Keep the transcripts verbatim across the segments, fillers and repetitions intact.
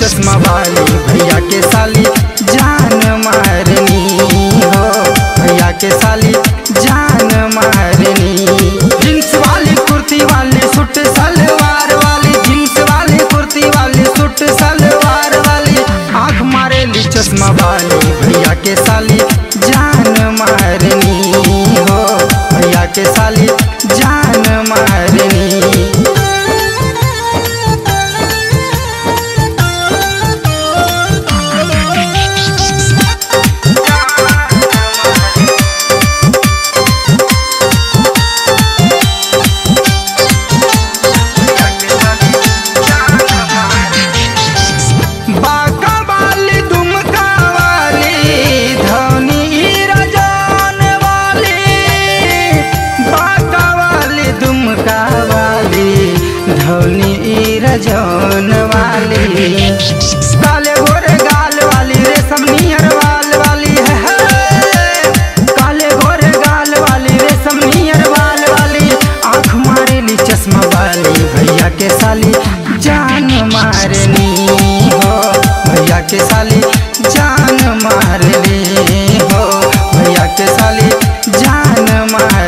चश्मा वाली भैया के साली जान मारनी हो, भैया के साली जान मारनी। जींस वाली कुर्ती वाली सूट सलवार वाली, जींस वाली कुर्ती वाली सूट सलवार वाली, आँख मारे ली चश्मा वाली भैया के साली जान मारनी हो, भैया के साली जान मारनी। जौन वाली काले गोरे गाल वाली रेशम नियर वाल वाली है, काले गोरे गाल वाली रेशम नियर वाल वाली, आँख मारेली चश्मा वाली भैया के साली जान मारनी हो, भैया के साली जान मारनी हो, भैया के साली जान मारनी।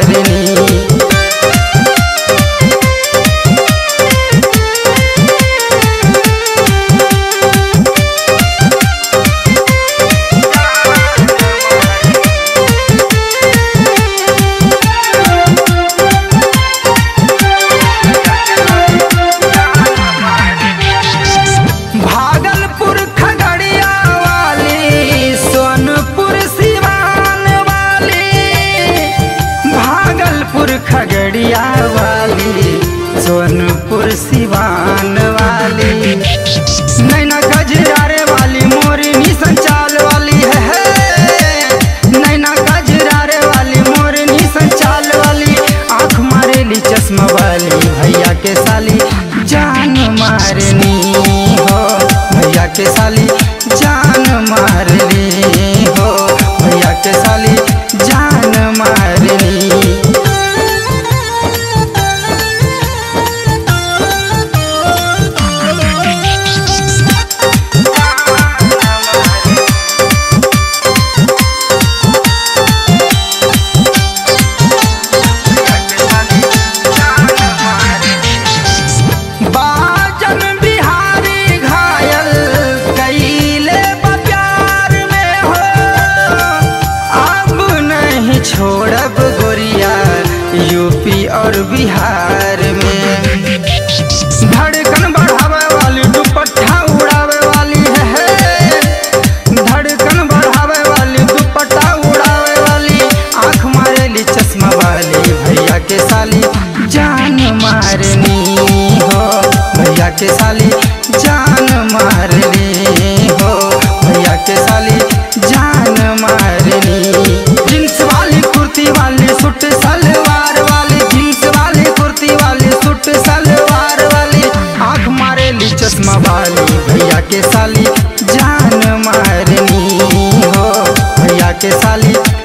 खगड़िया वाली सोनपुर सिवान वाली, नैना खजरारे वाली मोरनी संचाल वाली है, नैना खजरारे वाली मोरनी संचाल वाली, आँख मारेली चश्मा वाली भैया के साली जान मारनी हो, भैया के साली जान मारनी हो, भैया के साली जान मारनी। छोड़ब गोरिया यूपी और बिहार में, धड़कन बढ़ावे वाली दुपट्टा उड़ावे वाली है, धड़कन बढ़ावे वाली दुपट्टा उड़ावे वाली, आँख मारेली चश्मा वाली भैया के साली जान मारनी हो, भैया के साली जान मारनी हो, भैया के साली जान मारनी। वाली सूट सलवार वाली, जींस वाली कुर्ती वाली सूट सलवार वाली, आँख मारेली चश्मा वाली भैया के साली जान मारनी हो, भैया के साली।